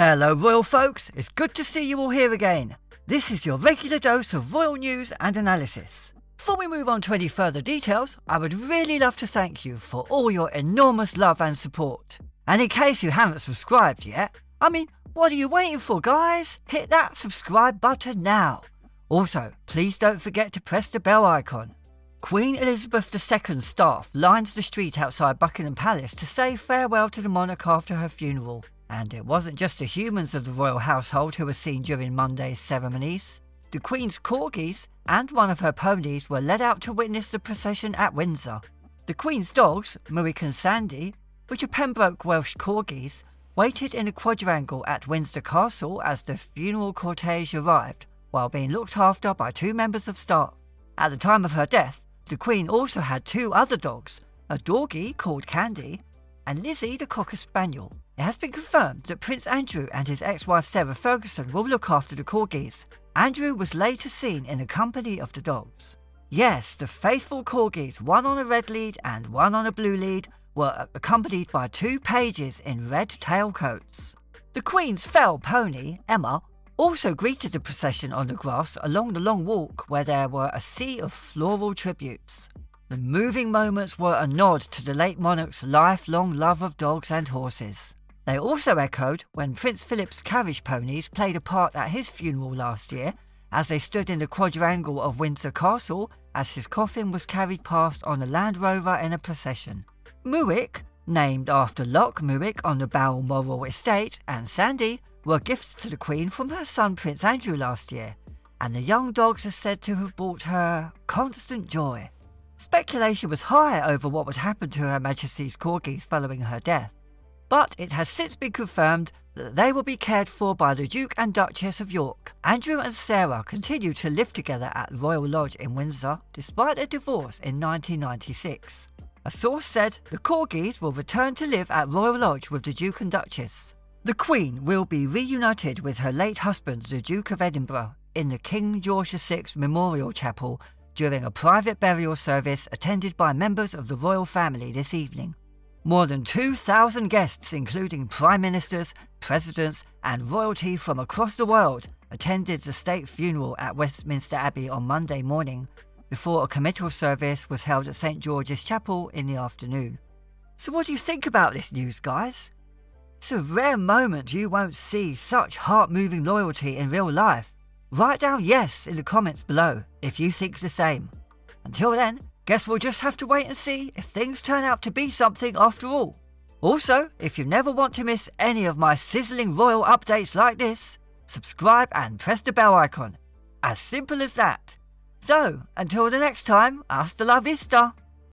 Hello Royal folks, it's good to see you all here again. This is your regular dose of royal news and analysis. Before we move on to any further details, I would really love to thank you for all your enormous love and support. And in case you haven't subscribed yet, I mean, what are you waiting for, guys? Hit that subscribe button now. Also, please don't forget to press the bell icon. Queen Elizabeth II's staff lines the street outside Buckingham Palace to say farewell to the monarch after her funeral. And it wasn't just the humans of the royal household who were seen during Monday's ceremonies. The Queen's corgis and one of her ponies were led out to witness the procession at Windsor. The Queen's dogs, Muick and Sandy, which are Pembroke Welsh corgis, waited in a quadrangle at Windsor Castle as the funeral cortege arrived, while being looked after by two members of staff. At the time of her death, the Queen also had two other dogs, a doggie called Candy, and Lizzie the Cocker Spaniel. It has been confirmed that Prince Andrew and his ex-wife Sarah Ferguson will look after the corgis. Andrew was later seen in the company of the dogs. Yes, the faithful corgis, one on a red lead and one on a blue lead, were accompanied by two pages in red tailcoats. The Queen's fell pony, Emma, also greeted the procession on the grass along the long walk where there were a sea of floral tributes. The moving moments were a nod to the late monarch's lifelong love of dogs and horses. They also echoed when Prince Philip's carriage ponies played a part at his funeral last year, as they stood in the quadrangle of Windsor Castle as his coffin was carried past on a Land Rover in a procession. Muick, named after Loch Muick on the Balmoral Estate, and Sandy were gifts to the Queen from her son Prince Andrew last year, and the young dogs are said to have brought her constant joy. Speculation was high over what would happen to Her Majesty's corgis following her death, but it has since been confirmed that they will be cared for by the Duke and Duchess of York. Andrew and Sarah continue to live together at Royal Lodge in Windsor, despite a divorce in 1996. A source said the corgis will return to live at Royal Lodge with the Duke and Duchess. The Queen will be reunited with her late husband, the Duke of Edinburgh, in the King George VI Memorial Chapel during a private burial service attended by members of the royal family this evening. More than 2,000 guests, including prime ministers, presidents and royalty from across the world, attended the state funeral at Westminster Abbey on Monday morning, before a committal service was held at St George's Chapel in the afternoon. So what do you think about this news, guys? It's a rare moment you won't see such heart-moving loyalty in real life. Write down yes in the comments below if you think the same. Until then, guess we'll just have to wait and see if things turn out to be something after all. Also, if you never want to miss any of my sizzling royal updates like this, subscribe and press the bell icon. As simple as that. So, until the next time, hasta la vista.